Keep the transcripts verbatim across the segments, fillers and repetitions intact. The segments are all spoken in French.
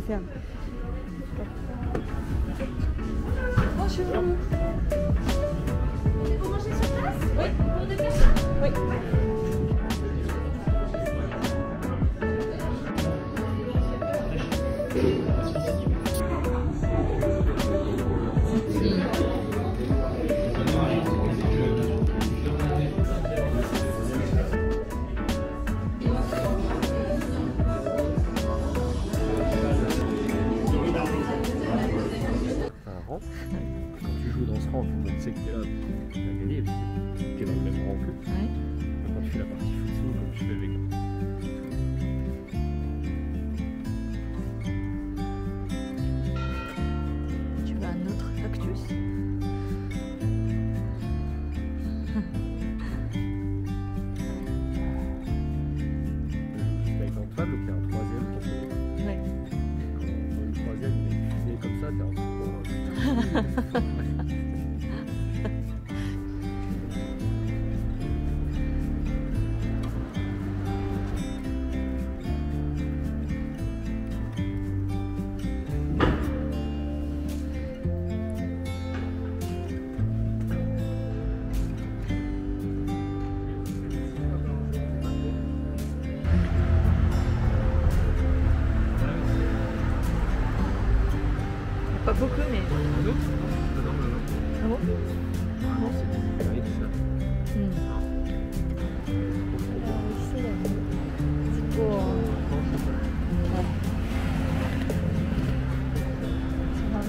te ferme. Bonjour. Vous mangez sur place? Oui. Pour deux personnes? Oui. Quand tu joues dans ce rang, tout le monde sait que t'es là, tu as gagné, parce que t'es dans le même rang que. Ouais. Quand tu fais la partie foot, comme tu fais avec. Tu veux un autre cactus? Tu avec un table, il y a un troisième qui fait. Ouais. Quand le troisième il est fusé comme ça, t'es un peu. Pas beaucoup, mais. Non, ah bon? Ah bon, c'est avec ça. Hmm. C'est pour. Ouais. C'est pas mal.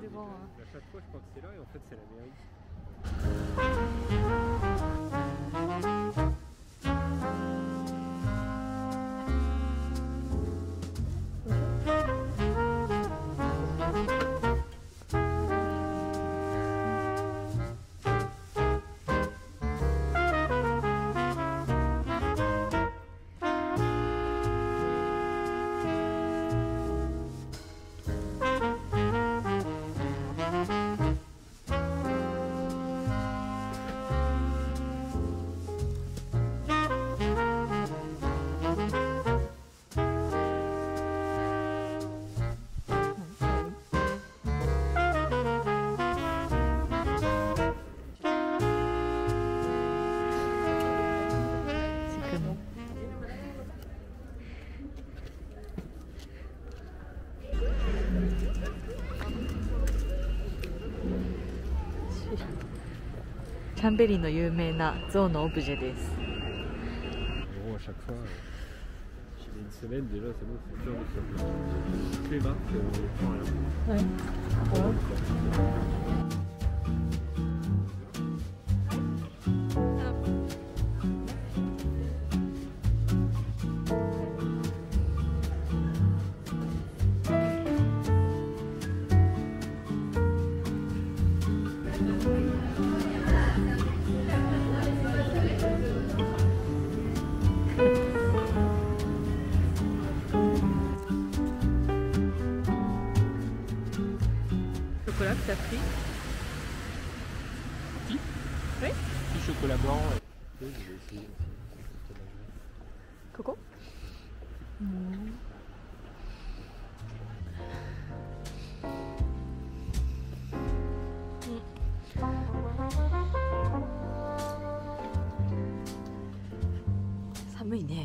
Devant, hein. À chaque fois, je crois que c'est là et en fait, c'est laキャンベリーの有名な象のオブジェです。Chocolat que t'as pris. Petit? Oui? Petit chocolat blanc. Coco? Mmh. Mmh. Samui ne.